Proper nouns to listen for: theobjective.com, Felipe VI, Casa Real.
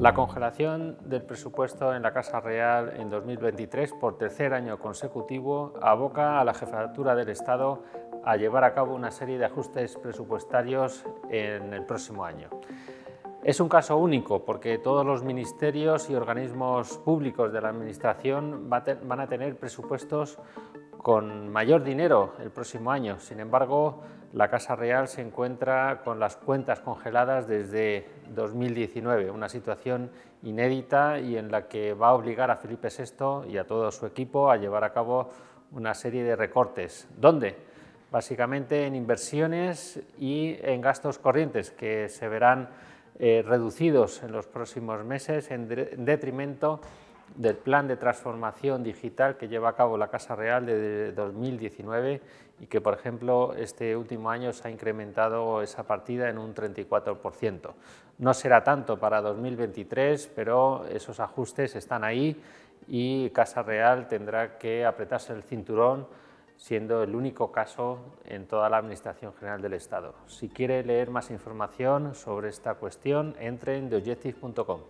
La congelación del presupuesto en la Casa Real en 2023 por tercer año consecutivo aboca a la Jefatura del Estado a llevar a cabo una serie de ajustes presupuestarios en el próximo año. Es un caso único porque todos los ministerios y organismos públicos de la Administración van a tener presupuestos con mayor dinero el próximo año. Sin embargo, la Casa Real se encuentra con las cuentas congeladas desde 2019, una situación inédita y en la que va a obligar a Felipe VI y a todo su equipo a llevar a cabo una serie de recortes. ¿Dónde? Básicamente en inversiones y en gastos corrientes que se verán reducidos en los próximos meses en detrimento del plan de transformación digital que lleva a cabo la Casa Real desde 2019 y que, por ejemplo, este último año se ha incrementado esa partida en un 34%. No será tanto para 2023, pero esos ajustes están ahí y Casa Real tendrá que apretarse el cinturón, siendo el único caso en toda la Administración General del Estado. Si quiere leer más información sobre esta cuestión, entre en theobjective.com.